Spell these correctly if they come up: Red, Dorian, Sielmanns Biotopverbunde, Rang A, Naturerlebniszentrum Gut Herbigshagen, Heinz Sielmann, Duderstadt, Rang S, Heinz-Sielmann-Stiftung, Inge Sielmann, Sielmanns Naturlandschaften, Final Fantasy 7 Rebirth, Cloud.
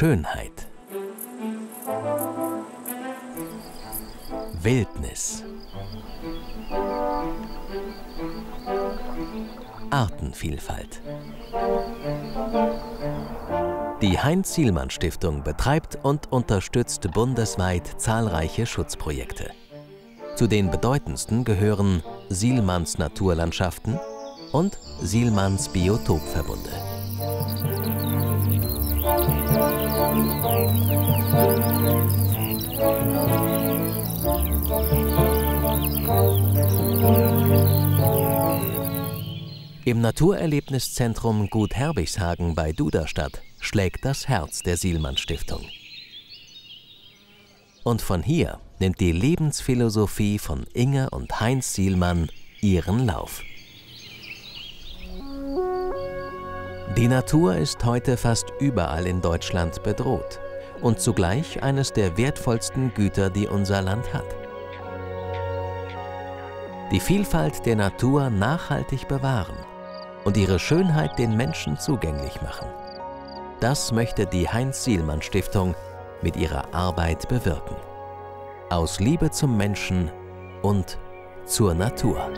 Schönheit, Wildnis, Artenvielfalt. Die Heinz-Sielmann-Stiftung betreibt und unterstützt bundesweit zahlreiche Schutzprojekte. Zu den bedeutendsten gehören Sielmanns Naturlandschaften und Sielmanns Biotopverbunde. Im Naturerlebniszentrum Gut Herbigshagen bei Duderstadt schlägt das Herz der Sielmann-Stiftung. Und von hier nimmt die Lebensphilosophie von Inge und Heinz Sielmann ihren Lauf. Die Natur ist heute fast überall in Deutschland bedroht und zugleich eines der wertvollsten Güter, die unser Land hat. Die Vielfalt der Natur nachhaltig bewahren und ihre Schönheit den Menschen zugänglich machen. Das möchte die Heinz-Sielmann-Stiftung mit ihrer Arbeit bewirken. Aus Liebe zum Menschen und zur Natur.